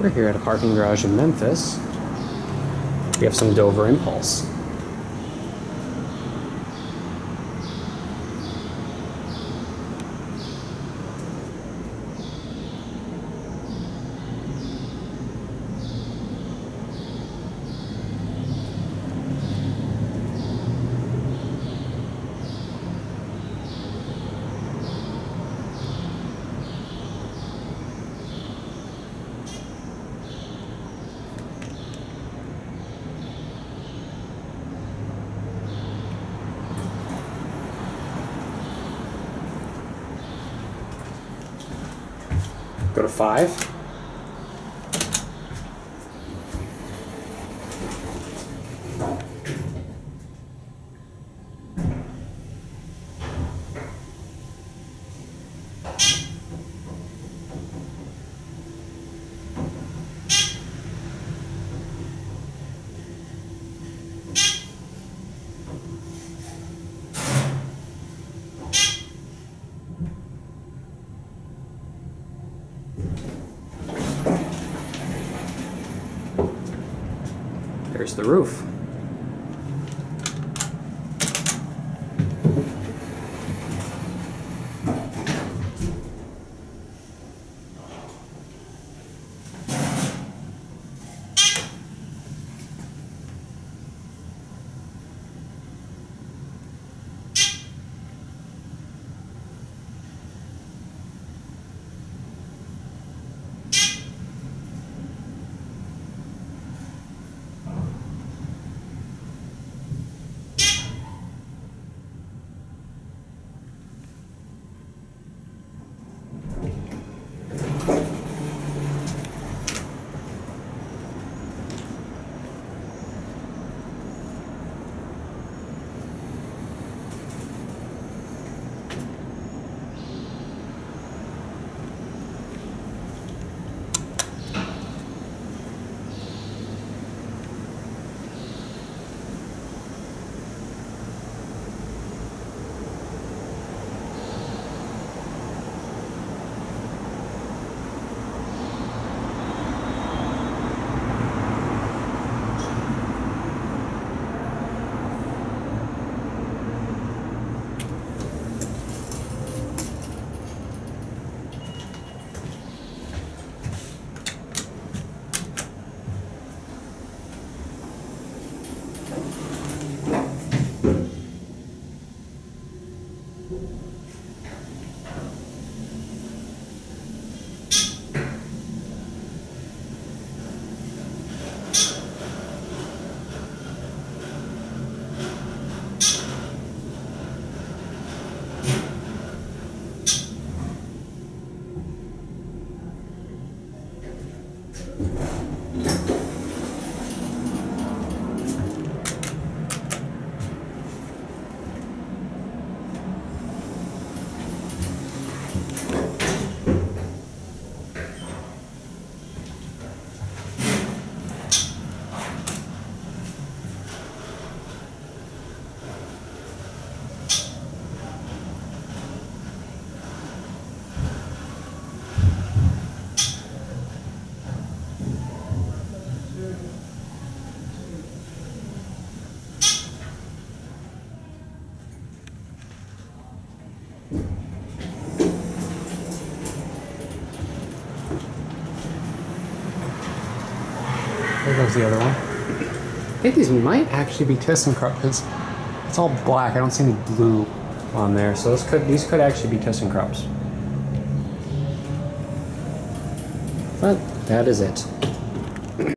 We're here at a parking garage in Memphis. We have some Dover Impulse. Go to 5. There's the roof. There goes the other one. I think these might actually be Thyssenkrupp because it's all black. I don't see any blue on there, so these could actually be Thyssenkrupps. But that is it.